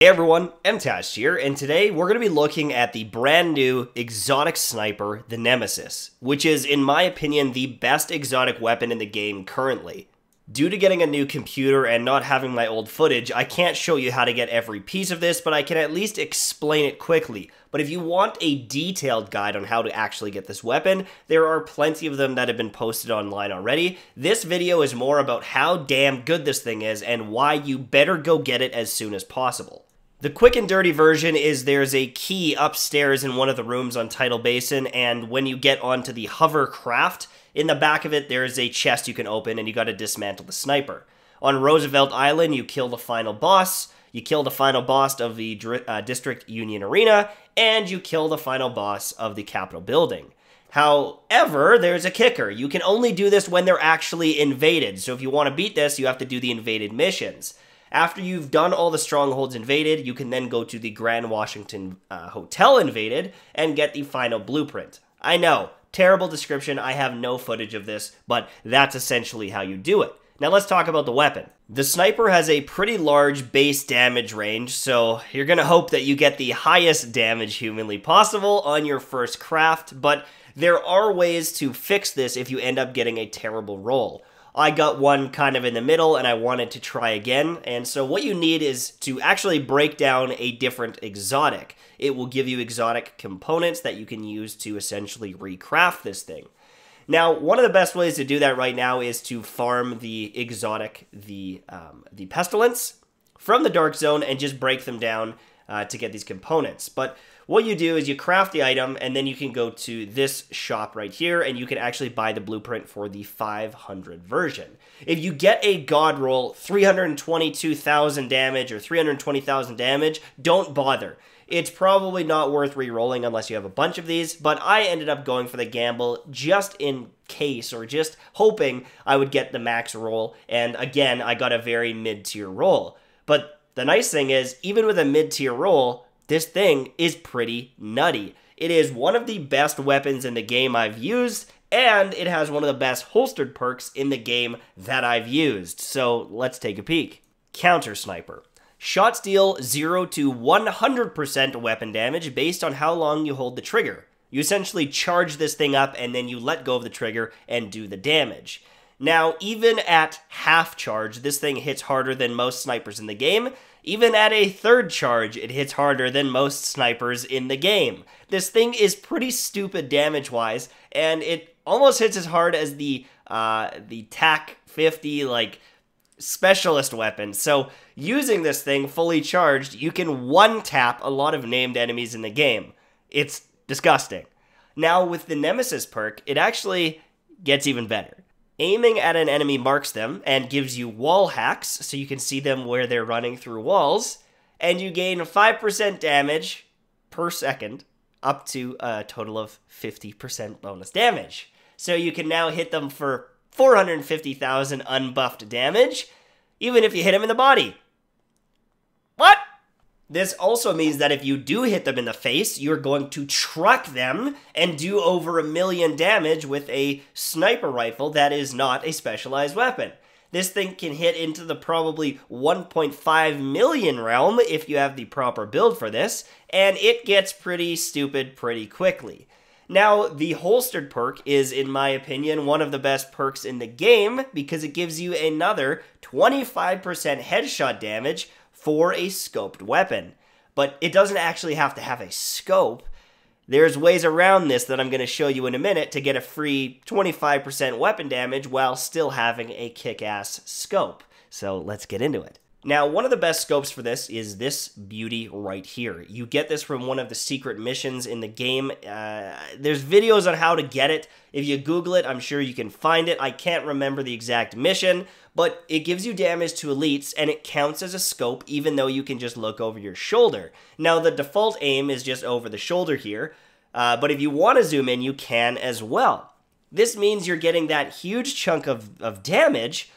Hey everyone, Mtashed here, and today we're going to be looking at the brand new exotic sniper, the Nemesis, which is, in my opinion, the best exotic weapon in the game currently. Due to getting a new computer and not having my old footage, I can't show you how to get every piece of this, but I can at least explain it quickly. But if you want a detailed guide on how to actually get this weapon, there are plenty of them that have been posted online already. This video is more about how damn good this thing is and why you better go get it as soon as possible. The quick and dirty version is there's a key upstairs in one of the rooms on Tidal Basin, and when you get onto the hovercraft, in the back of it there is a chest you can open and you gotta dismantle the sniper. On Roosevelt Island, you kill the final boss, you kill the final boss of the District Union Arena, and you kill the final boss of the Capitol Building. However, there's a kicker. You can only do this when they're actually invaded, so if you want to beat this, you have to do the invaded missions. After you've done all the strongholds invaded, you can then go to the Grand Washington Hotel invaded and get the final blueprint. I know, terrible description, I have no footage of this, but that's essentially how you do it. Now let's talk about the weapon. The sniper has a pretty large base damage range, so you're gonna hope that you get the highest damage humanly possible on your first craft, but there are ways to fix this if you end up getting a terrible roll. I got one kind of in the middle and I wanted to try again, and so what you need is to actually break down a different exotic. It will give you exotic components that you can use to essentially recraft this thing. Now, one of the best ways to do that right now is to farm the exotic, the Pestilence, from the Dark Zone and just break them down to get these components. But what you do is you craft the item, and then you can go to this shop right here, and you can actually buy the blueprint for the 500 version. If you get a god roll, 322,000 damage or 320,000 damage, don't bother. It's probably not worth re-rolling unless you have a bunch of these, but I ended up going for the gamble just in case, or just hoping I would get the max roll, and again, I got a very mid-tier roll. But the nice thing is, even with a mid-tier roll, this thing is pretty nutty. It is one of the best weapons in the game I've used, and it has one of the best holstered perks in the game that I've used. So let's take a peek. Counter Sniper. Shots deal 0 to 100% weapon damage based on how long you hold the trigger. You essentially charge this thing up, and then you let go of the trigger and do the damage. Now, even at half charge, this thing hits harder than most snipers in the game. Even at a third charge, it hits harder than most snipers in the game. This thing is pretty stupid damage-wise, and it almost hits as hard as the TAC-50, like, specialist weapon. So, using this thing fully charged, you can one-tap a lot of named enemies in the game. It's disgusting. Now, with the Nemesis perk, it actually gets even better. Aiming at an enemy marks them and gives you wall hacks, so you can see them where they're running through walls, and you gain 5% damage per second, up to a total of 50% bonus damage. So you can now hit them for 450,000 unbuffed damage, even if you hit them in the body. What? This also means that if you do hit them in the face, you're going to truck them and do over 1,000,000 damage with a sniper rifle that is not a specialized weapon. This thing can hit into the probably 1.5 million realm if you have the proper build for this, and it gets pretty stupid pretty quickly. Now, the holstered perk is, in my opinion, one of the best perks in the game because it gives you another 25% headshot damage for a scoped weapon, but it doesn't actually have to have a scope. There's ways around this that I'm going to show you in a minute to get a free 25% weapon damage while still having a kick-ass scope. So let's get into it. Now, one of the best scopes for this is this beauty right here. You get this from one of the secret missions in the game. There's videos on how to get it. If you Google it, I'm sure you can find it. I can't remember the exact mission, but it gives you damage to elites, and it counts as a scope even though you can just look over your shoulder. Now, the default aim is just over the shoulder here, but if you want to zoom in, you can as well. This means you're getting that huge chunk of damage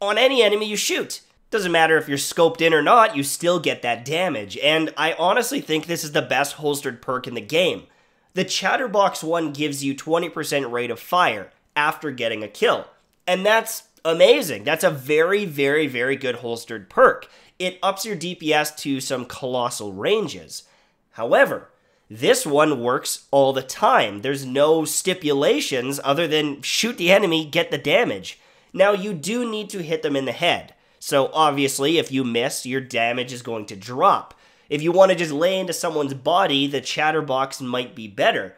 on any enemy you shoot. Doesn't matter if you're scoped in or not, you still get that damage, and I honestly think this is the best holstered perk in the game. The Chatterbox one gives you 20% rate of fire after getting a kill, and that's amazing. That's a very, very, very good holstered perk. it ups your DPS to some colossal ranges. However, this one works all the time. There's no stipulations other than shoot the enemy, get the damage. Now, you do need to hit them in the head. So, obviously, if you miss, your damage is going to drop. If you want to just lay into someone's body, the Chatterbox might be better.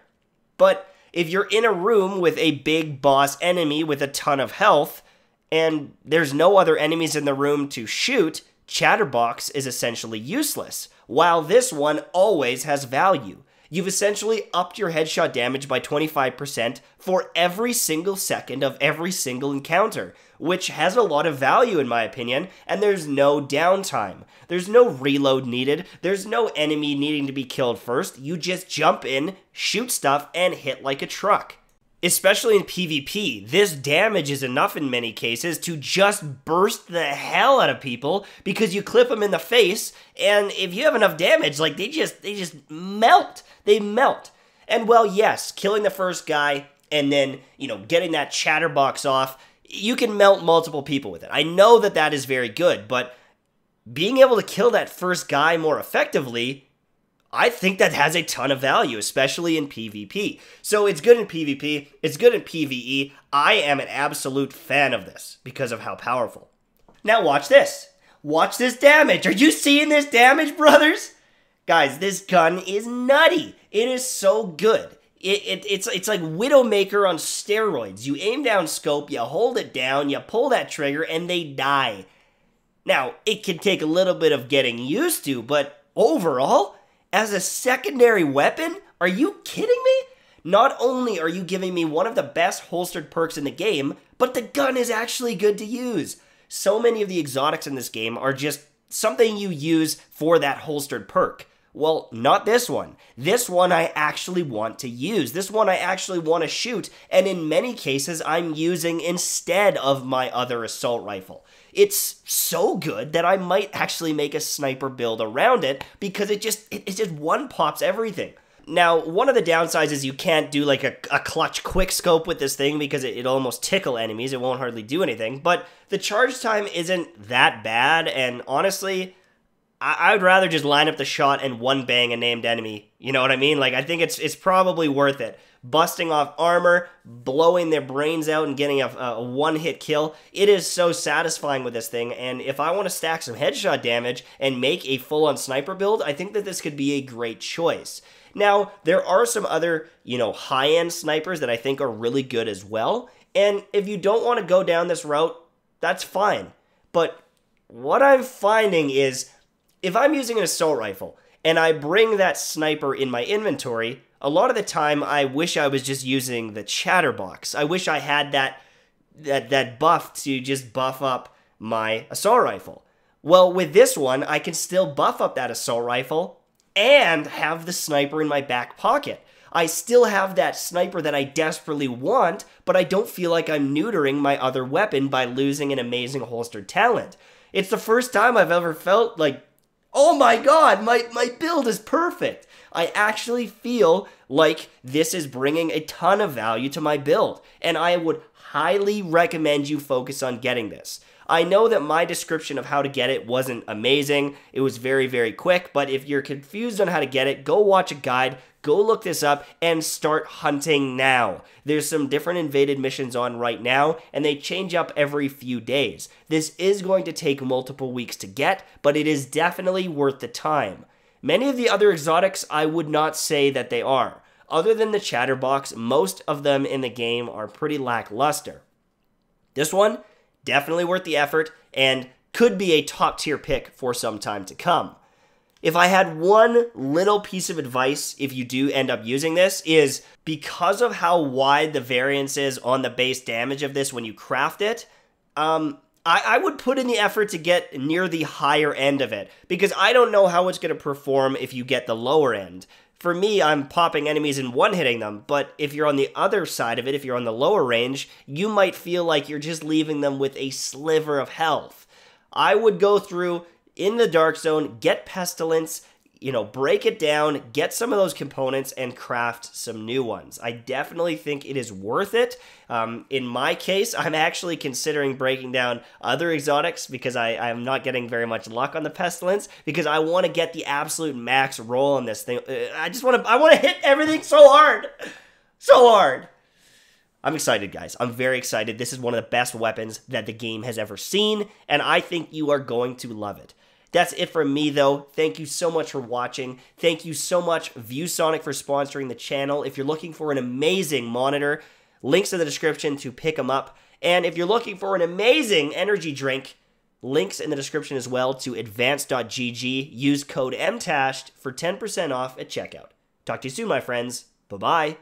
But if you're in a room with a big boss enemy with a ton of health, and there's no other enemies in the room to shoot, Chatterbox is essentially useless, while this one always has value. You've essentially upped your headshot damage by 25% for every single second of every single encounter, which has a lot of value in my opinion, and there's no downtime. There's no reload needed, there's no enemy needing to be killed first, you just jump in, shoot stuff, and hit like a truck. Especially in PvP, this damage is enough in many cases to just burst the hell out of people because you clip them in the face, and if you have enough damage, like, they just melt. They melt. And, well, yes, killing the first guy and then, you know, getting that Chatterbox off, you can melt multiple people with it. I know that that is very good, but being able to kill that first guy more effectively, I think that has a ton of value, especially in PvP. So it's good in PvP, it's good in PvE. I am an absolute fan of this because of how powerful. Now watch this. Watch this damage. Are you seeing this damage, brothers? Guys, this gun is nutty. It is so good. It's like Widowmaker on steroids. You aim down scope, you hold it down, you pull that trigger, and they die. Now, it can take a little bit of getting used to, but overall, as a secondary weapon? Are you kidding me? Not only are you giving me one of the best holstered perks in the game, but the gun is actually good to use. So many of the exotics in this game are just something you use for that holstered perk. Well, not this one. This one I actually want to use. This one I actually want to shoot, and in many cases I'm using instead of my other assault rifle. It's so good that I might actually make a sniper build around it because it just one-pops everything. Now, one of the downsides is you can't do like a clutch quick scope with this thing because it'll almost tickle enemies. It won't hardly do anything, but the charge time isn't that bad, and honestly, I would rather just line up the shot and one bang a named enemy. You know what I mean? Like, I think it's probably worth it. Busting off armor, blowing their brains out, and getting a one-hit kill. It is so satisfying with this thing, and if I want to stack some headshot damage and make a full-on sniper build, I think that this could be a great choice. Now, there are some other, you know, high-end snipers that I think are really good as well, and if you don't want to go down this route, that's fine. But what I'm finding is, if I'm using an assault rifle, and I bring that sniper in my inventory, a lot of the time I wish I was just using the Chatterbox. I wish I had that buff to just buff up my assault rifle. Well, with this one, I can still buff up that assault rifle and have the sniper in my back pocket. I still have that sniper that I desperately want, but I don't feel like I'm neutering my other weapon by losing an amazing holstered talent. It's the first time I've ever felt like, oh my god, my build is perfect. I actually feel like this is bringing a ton of value to my build, and I would highly recommend you focus on getting this. I know that my description of how to get it wasn't amazing. It was very, very quick, but if you're confused on how to get it, go watch a guide, go look this up, and start hunting now. There's some different invaded missions on right now, and they change up every few days. This is going to take multiple weeks to get, but it is definitely worth the time. Many of the other exotics, I would not say that they are. Other than the Chatterbox, most of them in the game are pretty lackluster. This one, definitely worth the effort, and could be a top-tier pick for some time to come. If I had one little piece of advice if you do end up using this, is because of how wide the variance is on the base damage of this when you craft it, I would put in the effort to get near the higher end of it, because I don't know how it's going to perform if you get the lower end. For me, I'm popping enemies and one-hitting them, but if you're on the other side of it, if you're on the lower range, you might feel like you're just leaving them with a sliver of health. I would go through in the Dark Zone, get Pestilence, you know, break it down, get some of those components and craft some new ones. I definitely think it is worth it. In my case, I'm actually considering breaking down other exotics because I'm not getting very much luck on the Pestilence, because I want to get the absolute max roll on this thing. I want to hit everything so hard. So hard. I'm excited, guys. I'm very excited. This is one of the best weapons that the game has ever seen, and I think you are going to love it. That's it from me, though. Thank you so much for watching. Thank you so much, ViewSonic, for sponsoring the channel. If you're looking for an amazing monitor, links in the description to pick them up. And if you're looking for an amazing energy drink, links in the description as well to advanced.gg. Use code MTASHED for 10% off at checkout. Talk to you soon, my friends. Bye-bye.